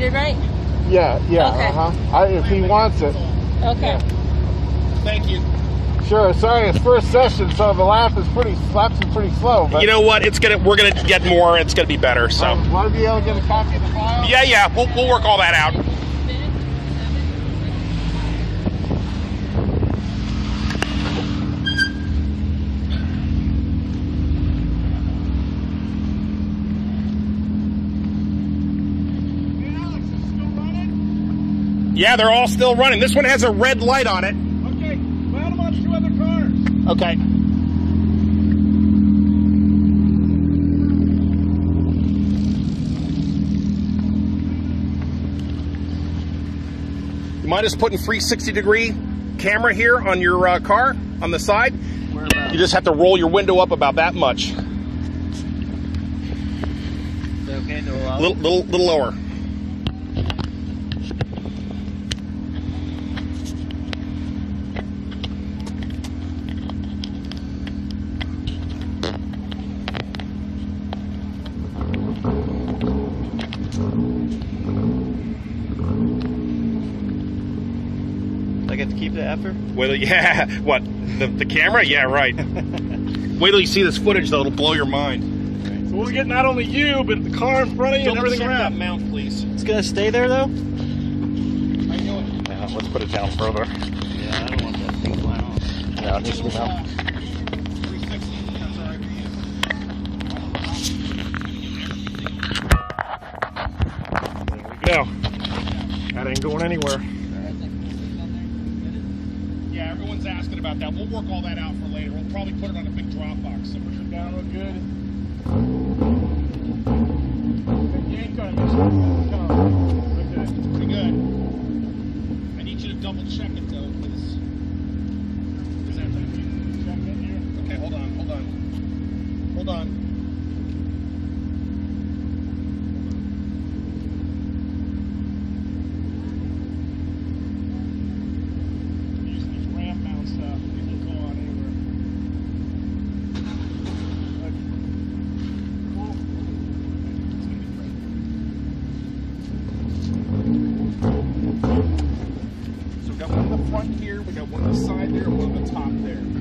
seated, right? Yeah, yeah. Okay. If he wants it. Okay. Yeah. Thank you. Sure. Sorry, it's first session, so the lap's is pretty slow. But you know what? We're gonna get more. It's gonna be better. So. Want to be able to get a copy of the file? Yeah, yeah. We'll work all that out. Yeah, they're all still running. This one has a red light on it. Okay, round them on two other cars. Okay. You mind just putting 360-degree camera here on your car on the side? You just have to roll your window up about that much. Is it okay to allow? Little lower. Get to keep the effort? Well, yeah. What? The camera? Yeah, right. Wait till you see this footage, though. It'll blow your mind. Okay. So we'll get not only you, but the car in front of you and everything around. That mount, please. It's going to stay there, though? Yeah, let's put it down further. Yeah, I don't want that thing flying off. Yeah, no, just mount. There we go. That ain't going anywhere. Yeah, everyone's asking about that. We'll work all that out for later. We'll probably put it on a big Dropbox somewhere. You're down real good. You ain't gonna miss it. Okay, pretty good. I need you to double check it though, because check it here. Okay, hold on. One on the front here, we got one on the side there, one on the top there.